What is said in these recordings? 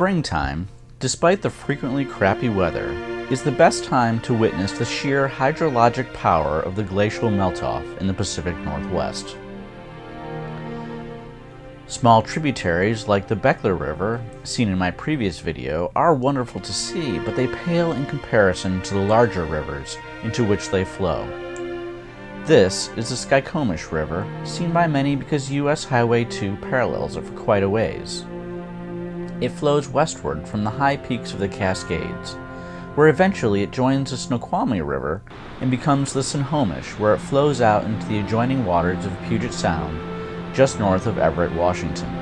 springtime, despite the frequently crappy weather, is the best time to witness the sheer hydrologic power of the glacial melt-off in the Pacific Northwest. Small tributaries like the Beckler River, seen in my previous video, are wonderful to see, but they pale in comparison to the larger rivers into which they flow. This is the Skykomish River, seen by many because US Highway 2 parallels it for quite a ways. It flows westward from the high peaks of the Cascades, where eventually it joins the Snoqualmie River and becomes the Snohomish, where it flows out into the adjoining waters of Puget Sound, just north of Everett, Washington.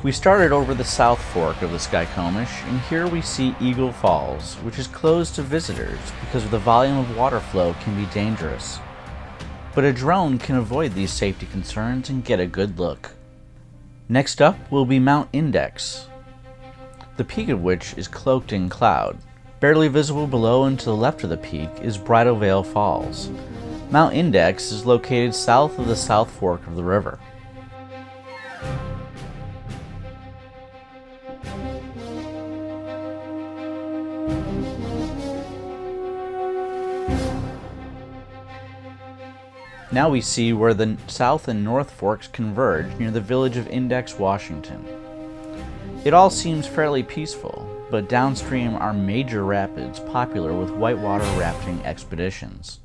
We started over the South Fork of the Skykomish, and here we see Eagle Falls, which is closed to visitors because of the volume of water flow can be dangerous. But a drone can avoid these safety concerns and get a good look. Next up will be Mount Index, the peak of which is cloaked in cloud. Barely visible below and to the left of the peak is Bridal Veil Falls. Mount Index is located south of the South Fork of the river. Now we see where the South and North Forks converge near the village of Index, Washington. It all seems fairly peaceful, but downstream are major rapids popular with whitewater rafting expeditions.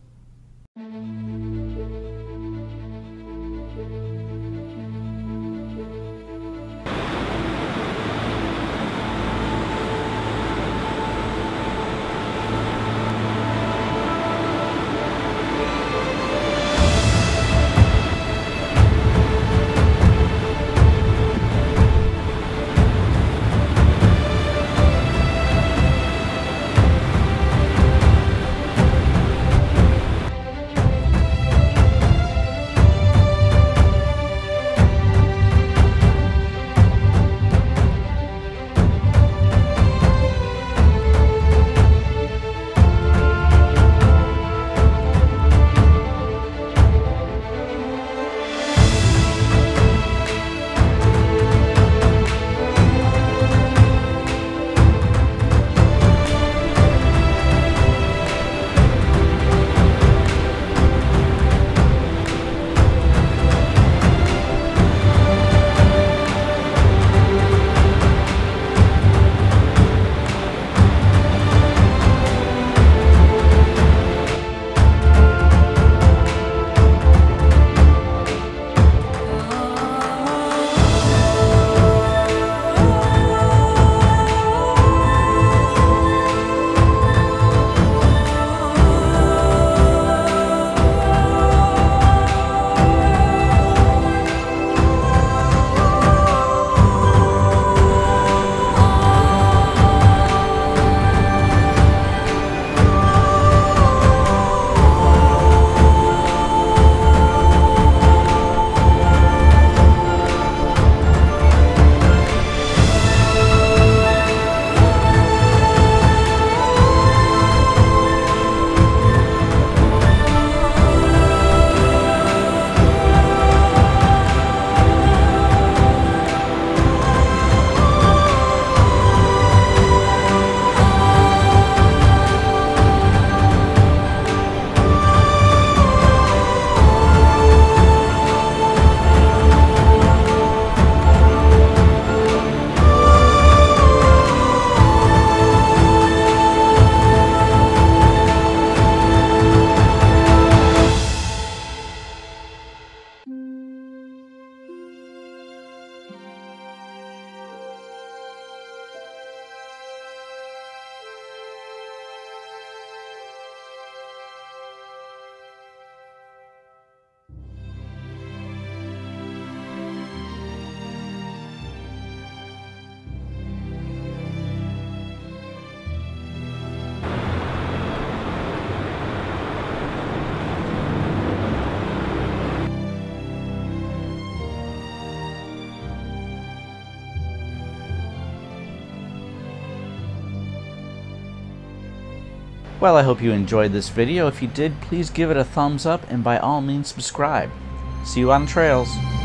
Well, I hope you enjoyed this video. If you did, please give it a thumbs up and by all means subscribe. See you on the trails.